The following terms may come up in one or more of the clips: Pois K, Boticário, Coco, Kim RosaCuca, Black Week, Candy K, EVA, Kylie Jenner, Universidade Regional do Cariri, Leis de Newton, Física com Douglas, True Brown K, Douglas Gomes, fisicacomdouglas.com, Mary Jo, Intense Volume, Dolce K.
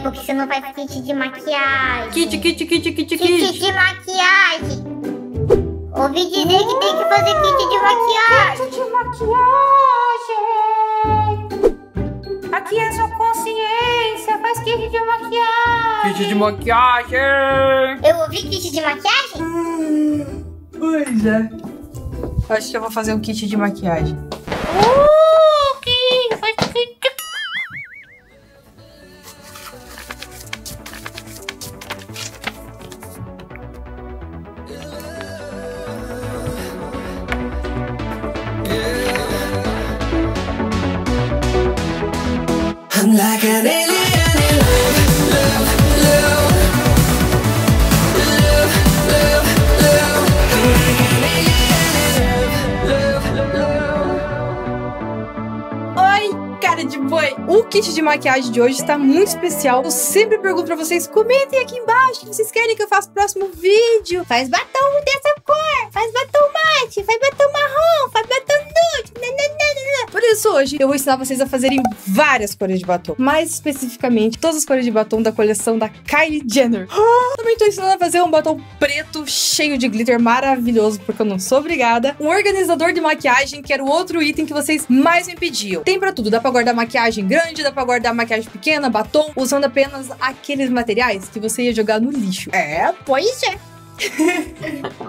tempo que você não faz kit de maquiagem. Kit de maquiagem. Ouvi dizer que tem que fazer kit de maquiagem. Kit de maquiagem. Aqui é sua consciência. Faz kit de maquiagem. Kit de maquiagem. Eu ouvi kit de maquiagem? Pois é. Acho que eu vou fazer um kit de maquiagem. O kit de maquiagem de hoje está muito especial. Eu sempre pergunto pra vocês, comentem aqui embaixo o que vocês querem que eu faça no próximo vídeo. Faz batom dessa cor, faz batom mate, faz batom marrom, faz batom nude. Por isso hoje eu vou ensinar vocês a fazerem várias cores de batom. Mais especificamente, todas as cores de batom da coleção da Kylie Jenner. Também tô ensinando a fazer um batom preto cheio de glitter maravilhoso, porque eu não sou obrigada. Um organizador de maquiagem, que era o outro item que vocês mais me pediam. Tem pra tudo, dá pra guardar maquiagem grande, dá pra guardar maquiagem pequena, batom, usando apenas aqueles materiais que você ia jogar no lixo. É, pois é.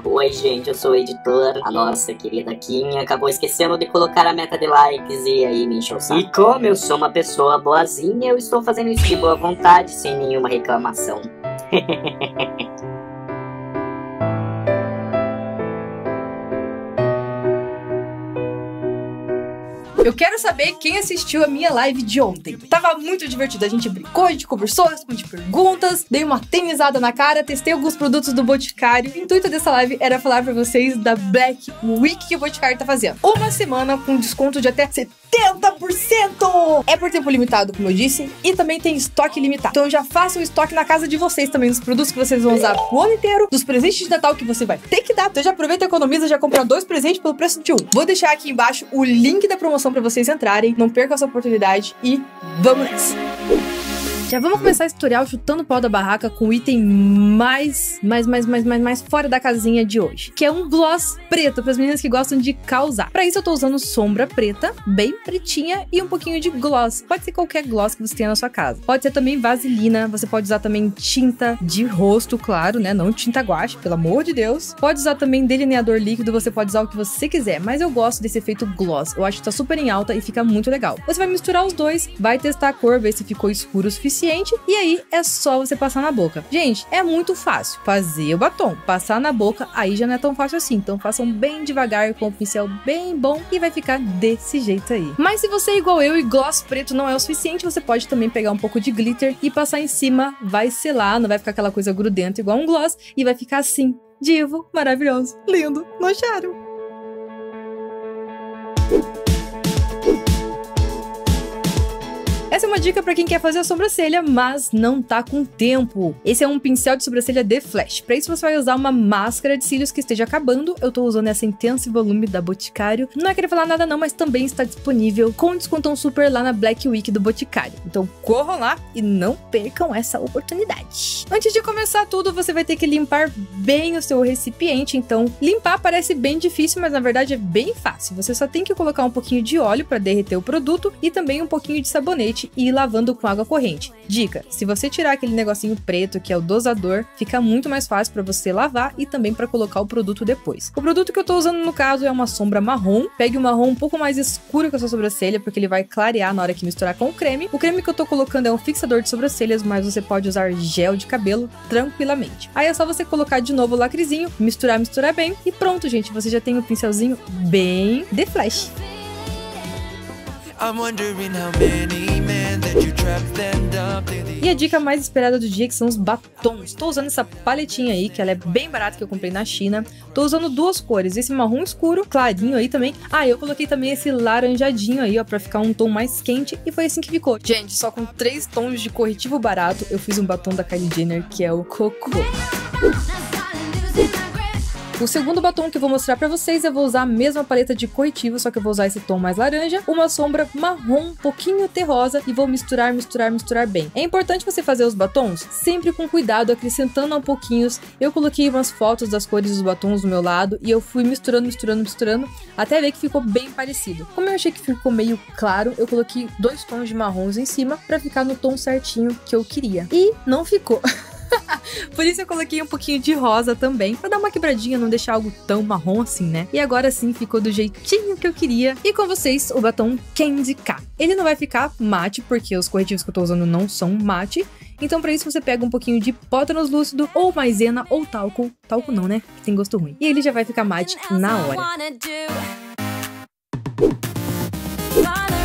Oi gente, eu sou o editor, a nossa querida Kim acabou esquecendo de colocar a meta de likes e aí me encheu o saco. E como eu sou uma pessoa boazinha, eu estou fazendo isso de boa vontade, sem nenhuma reclamação. Eu quero saber quem assistiu a minha live de ontem. Tava muito divertido, a gente brincou, a gente conversou, respondi perguntas, dei uma tenisada na cara, testei alguns produtos do Boticário. O intuito dessa live era falar pra vocês da Black Week que o Boticário tá fazendo. Uma semana com desconto de até 70%! É por tempo limitado, como eu disse, e também tem estoque limitado. Então já faça o estoque na casa de vocês também, dos produtos que vocês vão usar o ano inteiro, dos presentes de Natal que você vai ter que dar. Então já aproveita e economiza, já compra 2 presentes pelo preço de 1. Vou deixar aqui embaixo o link da promoção pra vocês entrarem, não percam essa oportunidade e vamos nessa! Já vamos começar esse tutorial chutando o pau da barraca com o item mais fora da casinha de hoje, que é um gloss preto, para as meninas que gostam de causar. Para isso eu tô usando sombra preta, bem pretinha, e um pouquinho de gloss. Pode ser qualquer gloss que você tenha na sua casa. Pode ser também vaselina, você pode usar também tinta de rosto, claro, né? Não tinta guache, pelo amor de Deus. Pode usar também delineador líquido, você pode usar o que você quiser, mas eu gosto desse efeito gloss. Eu acho que tá super em alta e fica muito legal. Você vai misturar os dois, vai testar a cor, ver se ficou escuro o suficiente. E aí é só você passar na boca. Gente, é muito fácil fazer o batom, passar na boca, aí já não é tão fácil assim. Então façam bem devagar, com um pincel bem bom, e vai ficar desse jeito aí. Mas se você é igual eu e gloss preto não é o suficiente, você pode também pegar um pouco de glitter e passar em cima, vai selar, não vai ficar aquela coisa grudenta igual um gloss, e vai ficar assim, divo, maravilhoso, lindo, não acharam? Essa é uma dica pra quem quer fazer a sobrancelha, mas não tá com tempo. Esse é um pincel de sobrancelha de flash. Pra isso você vai usar uma máscara de cílios que esteja acabando. Eu tô usando essa Intense Volume da Boticário. Não é querer falar nada não, mas também está disponível com descontão super lá na Black Week do Boticário. Então corram lá e não percam essa oportunidade. Antes de começar tudo, você vai ter que limpar bem o seu recipiente. Então limpar parece bem difícil, mas na verdade é bem fácil. Você só tem que colocar um pouquinho de óleo pra derreter o produto e também um pouquinho de sabonete e ir lavando com água corrente. Dica, se você tirar aquele negocinho preto que é o dosador, fica muito mais fácil para você lavar e também para colocar o produto depois. O produto que eu tô usando no caso é uma sombra marrom. Pegue o marrom um pouco mais escuro que a sua sobrancelha, porque ele vai clarear na hora que misturar com o creme. O creme que eu tô colocando é um fixador de sobrancelhas, mas você pode usar gel de cabelo tranquilamente. Aí é só você colocar de novo o lacrezinho, misturar bem e pronto, gente, você já tem um pincelzinho bem de flash. E a dica mais esperada do dia, que são os batons. Tô usando essa paletinha aí, que ela é bem barata, que eu comprei na China. Tô usando 2 cores, esse marrom escuro, clarinho aí também. Ah, eu coloquei também esse laranjadinho aí, ó, pra ficar um tom mais quente. E foi assim que ficou. Gente, só com 3 tons de corretivo barato, eu fiz um batom da Kylie Jenner, que é o Coco. O segundo batom que eu vou mostrar pra vocês, eu vou usar a mesma paleta de corretivo, só que eu vou usar esse tom mais laranja, uma sombra marrom, um pouquinho terrosa, e vou misturar bem. É importante você fazer os batons sempre com cuidado, acrescentando a pouquinhos. Eu coloquei umas fotos das cores dos batons do meu lado e eu fui misturando, até ver que ficou bem parecido. Como eu achei que ficou meio claro, eu coloquei dois tons de marrons em cima pra ficar no tom certinho que eu queria. E não ficou. Por isso eu coloquei um pouquinho de rosa também, pra dar uma quebradinha, não deixar algo tão marrom assim, né? E agora sim ficou do jeitinho que eu queria. E com vocês, o batom Candy K. Ele não vai ficar mate, porque os corretivos que eu tô usando não são mate. Então pra isso você pega um pouquinho de pó translúcido, ou maisena, ou talco. Talco não, né? Que tem gosto ruim. E ele já vai ficar mate na hora.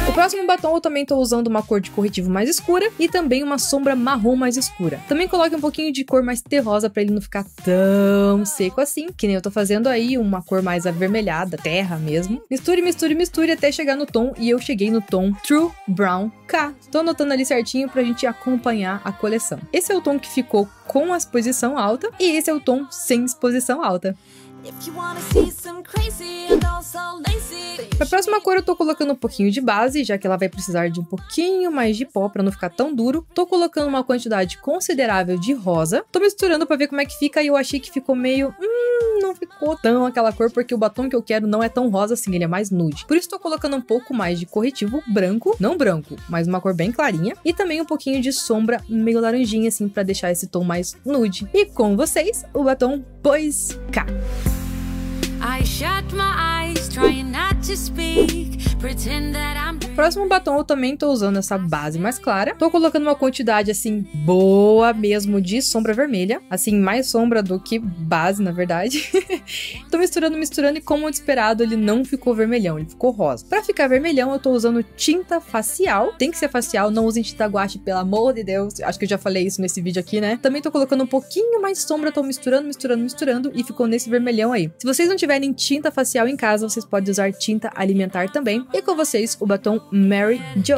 O próximo batom eu também tô usando uma cor de corretivo mais escura e também uma sombra marrom mais escura. Também coloque um pouquinho de cor mais terrosa pra ele não ficar tão seco assim, que nem eu tô fazendo aí, uma cor mais avermelhada, terra mesmo. Misture até chegar no tom, e eu cheguei no tom True Brown K. Tô anotando ali certinho pra gente acompanhar a coleção. Esse é o tom que ficou com a exposição alta e esse é o tom sem exposição alta. Pra próxima cor eu tô colocando um pouquinho de base, já que ela vai precisar de um pouquinho mais de pó pra não ficar tão duro. Tô colocando uma quantidade considerável de rosa. Tô misturando pra ver como é que fica, e eu achei que ficou meio... não ficou tão aquela cor, porque o batom que eu quero não é tão rosa assim, ele é mais nude. Por isso tô colocando um pouco mais de corretivo branco, não branco, mas uma cor bem clarinha. E também um pouquinho de sombra meio laranjinha assim, pra deixar esse tom mais nude. E com vocês, o batom Pois K. Próximo batom eu também tô usando essa base mais clara. Tô colocando uma quantidade assim boa mesmo de sombra vermelha, assim mais sombra do que base na verdade. Tô misturando, e como esperado ele não ficou vermelhão, ele ficou rosa. Pra ficar vermelhão eu tô usando tinta facial. Tem que ser facial, não usem tinta guache, pelo amor de Deus. Acho que eu já falei isso nesse vídeo aqui, né? Também tô colocando um pouquinho mais sombra, tô misturando e ficou nesse vermelhão aí. Se vocês não tiverem tinta facial em casa, vocês podem usar tinta alimentar também. E com vocês, o batom Mary Jo.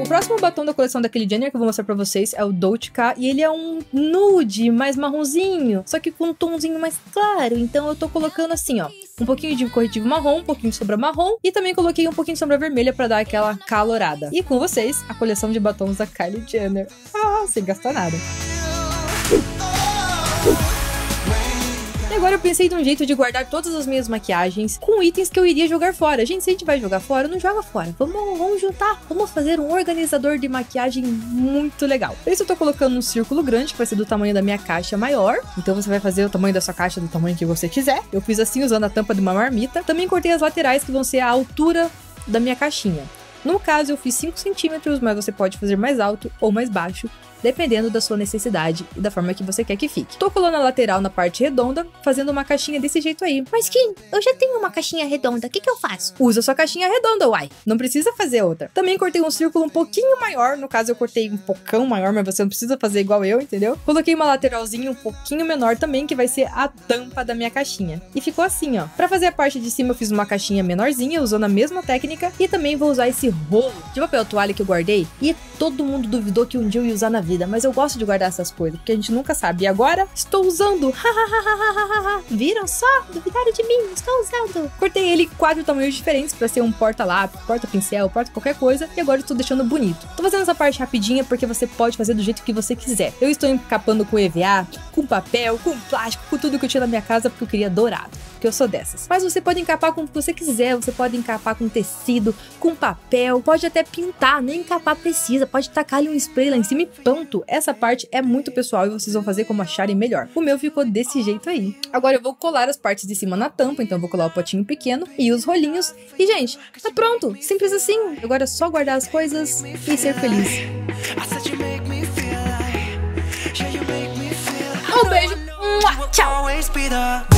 O próximo batom da coleção da Kylie Jenner que eu vou mostrar pra vocês é o Dolce K, e ele é um nude mais marronzinho, só que com um tomzinho mais claro. Então eu tô colocando assim, ó, um pouquinho de corretivo marrom, um pouquinho de sombra marrom, e também coloquei um pouquinho de sombra vermelha pra dar aquela calorada. E com vocês, a coleção de batons da Kylie Jenner. Ah, sem gastar nada. E agora eu pensei num jeito de guardar todas as minhas maquiagens com itens que eu iria jogar fora. Gente, se a gente vai jogar fora, não joga fora. Vamos juntar, vamos fazer um organizador de maquiagem muito legal. Por isso eu tô colocando um círculo grande, que vai ser do tamanho da minha caixa maior. Então você vai fazer o tamanho da sua caixa do tamanho que você quiser. Eu fiz assim, usando a tampa de uma marmita. Também cortei as laterais, que vão ser a altura da minha caixinha. No caso, eu fiz 5 centímetros, mas você pode fazer mais alto ou mais baixo, dependendo da sua necessidade e da forma que você quer que fique. Tô colando a lateral na parte redonda, fazendo uma caixinha desse jeito aí. Mas Kim, eu já tenho uma caixinha redonda, o que eu faço? Usa sua caixinha redonda, uai. Não precisa fazer outra. Também cortei um círculo um pouquinho maior, no caso eu cortei um pocão maior, mas você não precisa fazer igual eu, entendeu? Coloquei uma lateralzinha um pouquinho menor também, que vai ser a tampa da minha caixinha. E ficou assim, ó. Pra fazer a parte de cima eu fiz uma caixinha menorzinha, usando a mesma técnica, e também vou usar esse rolo de papel toalha que eu guardei, e todo mundo duvidou que um dia eu ia usar na vida, mas eu gosto de guardar essas coisas, porque a gente nunca sabe. E agora, estou usando! Viram só? Duvidaram de mim? Estou usando! Cortei ele 4 tamanhos diferentes, pra ser um porta-lápis, porta-pincel, porta qualquer coisa, e agora estou deixando bonito. Tô fazendo essa parte rapidinha, porque você pode fazer do jeito que você quiser. Eu estou encapando com EVA, com papel, com plástico, com tudo que eu tinha na minha casa, porque eu queria dourado, porque eu sou dessas. Mas você pode encapar com o que você quiser, você pode encapar com tecido, com papel, pode até pintar, nem encapar precisa, pode tacar ali um spray lá em cima e pronto. Essa parte é muito pessoal e vocês vão fazer como acharem melhor. O meu ficou desse jeito aí. Agora eu vou colar as partes de cima na tampa, então eu vou colar o potinho pequeno e os rolinhos. E gente, tá pronto, simples assim. Agora é só guardar as coisas e ser feliz. Um beijo, tchau!